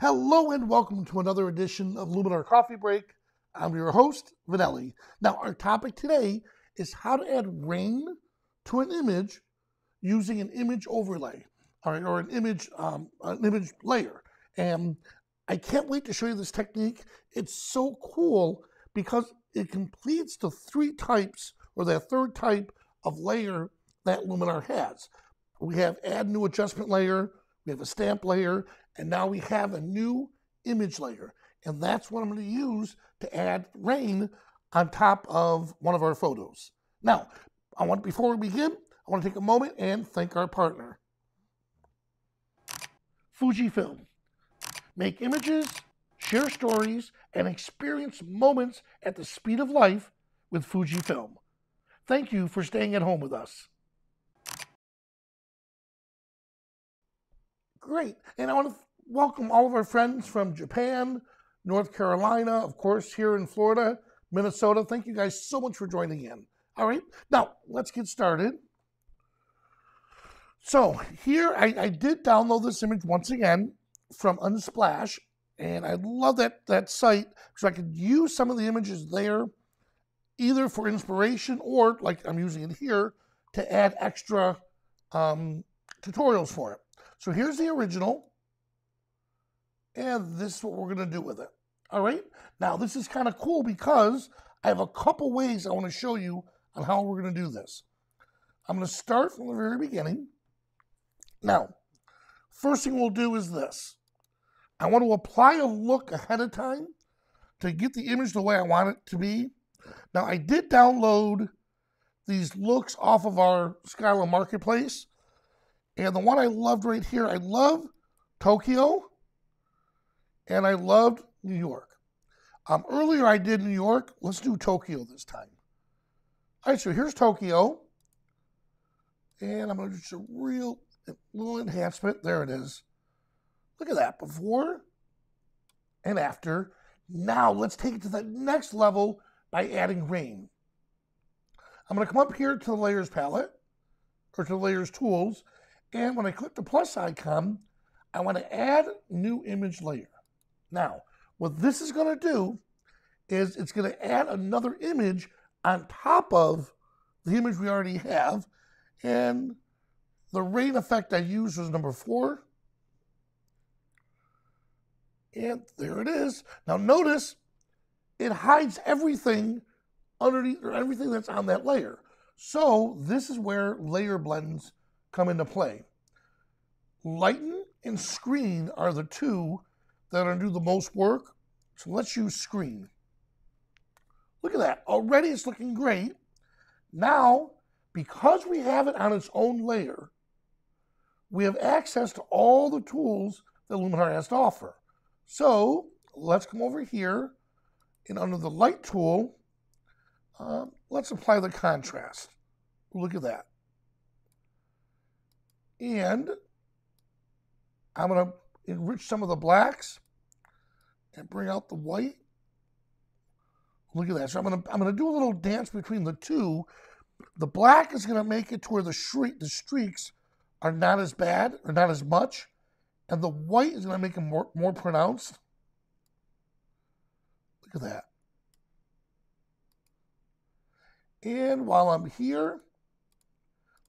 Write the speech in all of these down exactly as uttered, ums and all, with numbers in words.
Hello and welcome to another edition of Luminar Coffee Break. I'm your host, Vanelli. Now, our topic today is how to add rain to an image using an image overlay or, or an image um, an image layer. And I can't wait to show you this technique. It's so cool because it completes the three types or that third type of layer that Luminar has. We have add new adjustment layer, we have a stamp layer, and now we have a new image layer. And that's what I'm going to use to add rain on top of one of our photos. Now, I want before we begin, I want to take a moment and thank our partner, Fujifilm. Make images, share stories, and experience moments at the speed of life with Fujifilm. Thank you for staying at home with us. Great, and I want to welcome all of our friends from Japan, North Carolina, of course, here in Florida, Minnesota. Thank you guys so much for joining in. All right, now let's get started. So here, I, I did download this image once again from Unsplash, and I love that, that site because I could use some of the images there either for inspiration or, like I'm using it here, to add extra um, tutorials for it. So here's the original, and this is what we're gonna do with it. All right, now this is kind of cool because I have a couple ways I wanna show you on how we're gonna do this. I'm gonna start from the very beginning. Now, first thing we'll do is this. I wanna apply a look ahead of time to get the image the way I want it to be. Now, I did download these looks off of our Skylum marketplace. And the one I loved right here, I love Tokyo, and I loved New York. Um, earlier I did New York, let's do Tokyo this time. All right, so here's Tokyo, and I'm gonna do just a real little enhancement, there it is. Look at that, before and after. Now let's take it to the next level by adding rain. I'm gonna come up here to the layers palette, or to the layers tools, and when I click the plus icon, I want to add new image layer. Now, what this is going to do is it's going to add another image on top of the image we already have. And the rain effect I used was number four. And there it is. Now notice it hides everything underneath, or everything that's on that layer. So this is where layer blends come into play. Lighten and screen are the two that are do the most work. So let's use screen. Look at that, already it's looking great. Now, because we have it on its own layer, we have access to all the tools that Luminar has to offer. So let's come over here and under the light tool, uh, let's apply the contrast. Look at that. And I'm gonna enrich some of the blacks and bring out the white. Look at that. So I'm gonna I'm gonna do a little dance between the two. The black is gonna make it to where the streak the streaks are not as bad or not as much, and the white is gonna make them more more pronounced. Look at that. And while I'm here,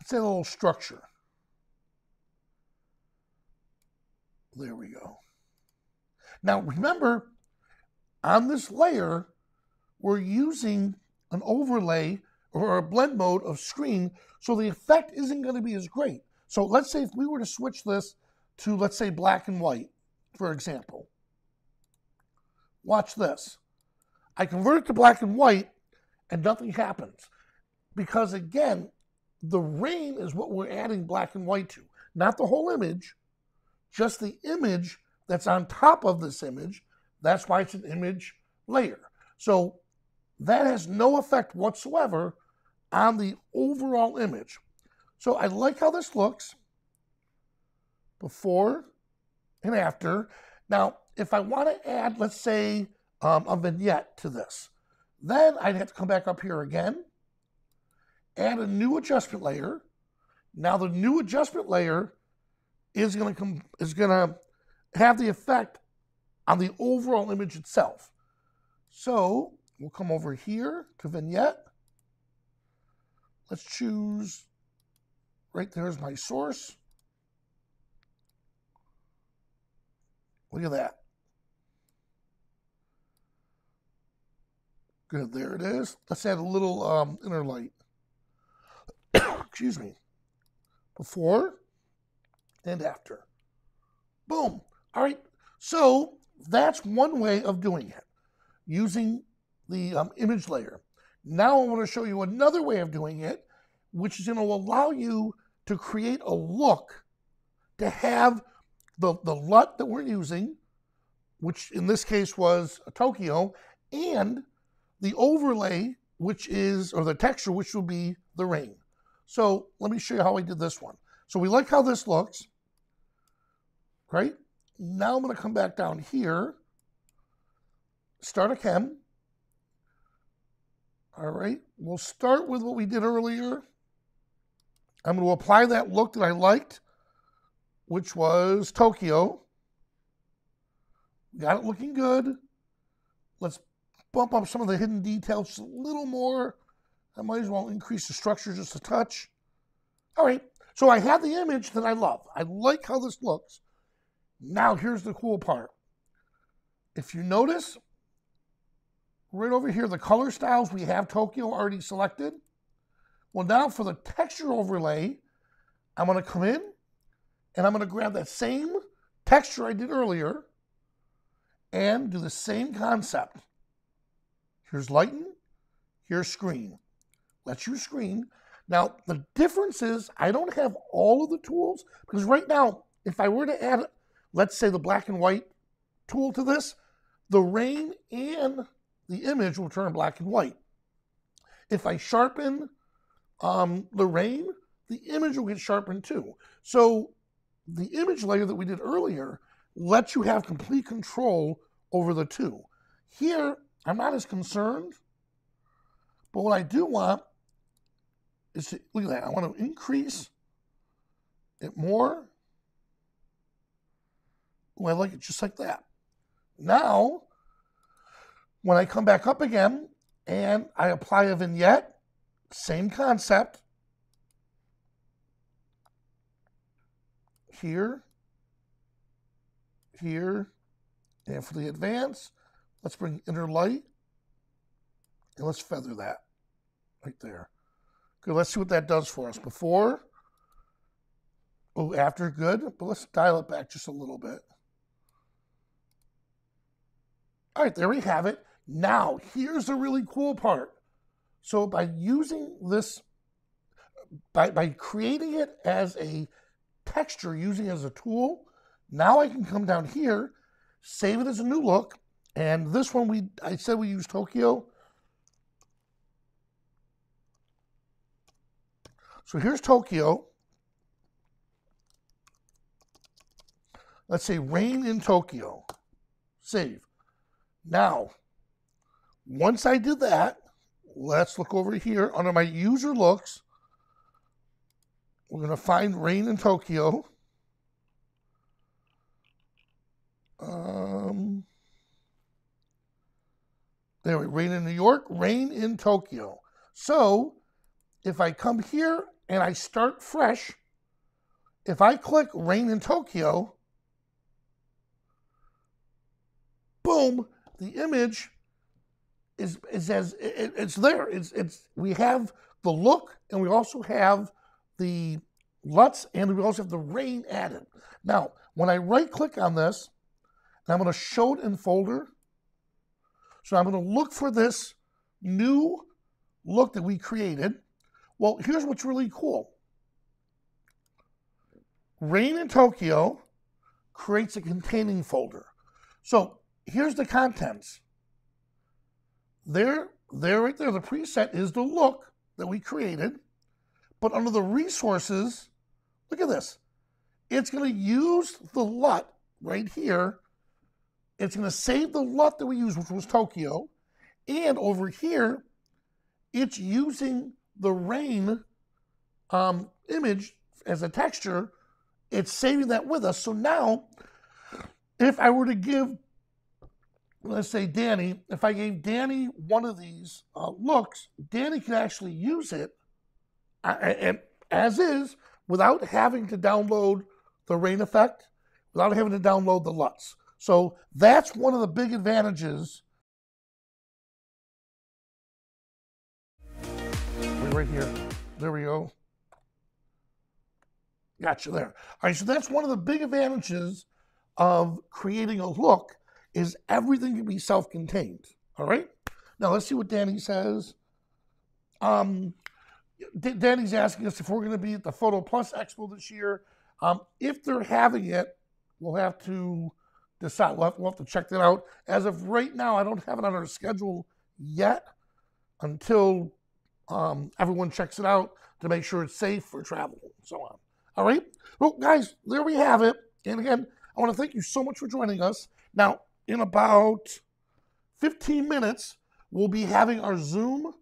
let's add a little structure. There we go. Now remember, on this layer, we're using an overlay or a blend mode of screen, so the effect isn't gonna be as great. So let's say if we were to switch this to, let's say, black and white, for example. Watch this. I convert it to black and white and nothing happens. Because again, the rain is what we're adding black and white to, not the whole image, just the image that's on top of this image. That's why it's an image layer. So that has no effect whatsoever on the overall image. So I like how this looks before and after. Now, if I want to add, let's say, um, a vignette to this, then I'd have to come back up here again, add a new adjustment layer. Now the new adjustment layer is going to come is going to have the effect on the overall image itself. So we'll come over here to vignette. Let's choose, right there is my source. Look at that. Good, there it is. Let's add a little um, inner light. Excuse me. Before and after. Boom. All right. So that's one way of doing it, using the um, image layer. Now I want to show you another way of doing it, which is going to allow you to create a look, to have the, the L U T that we're using, which in this case was Tokyo, and the overlay, which is, or the texture, which will be the rain. So let me show you how I did this one. So we like how this looks, right? Now I'm going to come back down here, start a chem. All right, we'll start with what we did earlier. I'm going to apply that look that I liked, which was Tokyo. Got it looking good. Let's bump up some of the hidden details just a little more. I might as well increase the structure just a touch. All right, so I have the image that I love. I like how this looks. Now here's the cool part. If you notice, right over here, the color styles, we have Tokyo already selected. Well, now for the texture overlay, I'm gonna come in and I'm gonna grab that same texture I did earlier and do the same concept. Here's lighten, here's screen. Let's use screen. Now, the difference is I don't have all of the tools because right now, if I were to add, let's say, the black and white tool to this, the rain and the image will turn black and white. If I sharpen um, the rain, the image will get sharpened too. So the image layer that we did earlier lets you have complete control over the two. Here, I'm not as concerned, but what I do want is to, look at that, I want to increase it more. Ooh, I like it just like that. Now, when I come back up again and I apply a vignette, same concept. Here, here, and for the advance, let's bring inner light and let's feather that right there. Good, let's see what that does for us. Before, oh, after, good, but let's dial it back just a little bit. All right, there we have it. Now, here's the really cool part. So by using this, by, by creating it as a texture, using it as a tool, now I can come down here, save it as a new look, and this one, we I said we use Tokyo. So here's Tokyo. Let's say rain in Tokyo. Save. Now, once I did that, let's look over here under my user looks. We're going to find rain in Tokyo. Um, there we go, rain in New York, rain in Tokyo. So if I come here and I start fresh, if I click rain in Tokyo, boom, the image is, is as it, it's there. It's it's we have the look and we also have the L U Ts and we also have the rain added. Now, when I right click on this, and I'm going to show it in folder. So I'm going to look for this new look that we created. Well, here's what's really cool. Rain in Tokyo creates a containing folder. So here's the contents. There, there, right there, the preset is the look that we created. But under the resources, look at this. It's going to use the L U T right here. It's going to save the L U T that we used, which was Tokyo. And over here, it's using the rain um, image as a texture. It's saving that with us. So now, if I were to give let's say Danny, if I gave Danny one of these uh, looks, Danny could actually use it as is without having to download the rain effect, without having to download the L U Ts. So that's one of the big advantages. We're right here. There we go. Got you there. All right, so that's one of the big advantages of creating a look is everything can be self-contained, all right? Now let's see what Danny says. Um, D Danny's asking us if we're gonna be at the Photo Plus Expo this year. Um, if they're having it, we'll have to decide, we'll have, we'll have to check that out. As of right now, I don't have it on our schedule yet until um, everyone checks it out to make sure it's safe for travel and so on. All right, well, guys, there we have it. And again, I want to thank you so much for joining us. Now, in about fifteen minutes, we'll be having our Zoom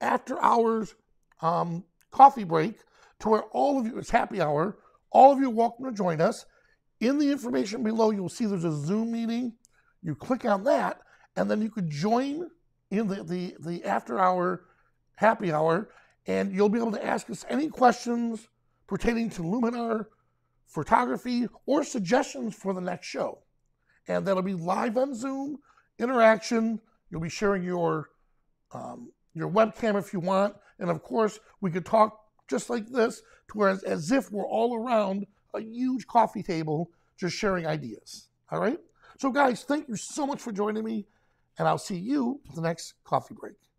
after hours um, coffee break to where all of you, it's happy hour, all of you are welcome to join us. In the information below, you'll see there's a Zoom meeting. You click on that, and then you could join in the, the, the after hour, happy hour, and you'll be able to ask us any questions pertaining to Luminar photography or suggestions for the next show. And that'll be live on Zoom, interaction. You'll be sharing your, um, your webcam if you want. And of course, we could talk just like this, to where as, as if we're all around a huge coffee table, just sharing ideas, all right? So guys, thank you so much for joining me, and I'll see you at the next coffee break.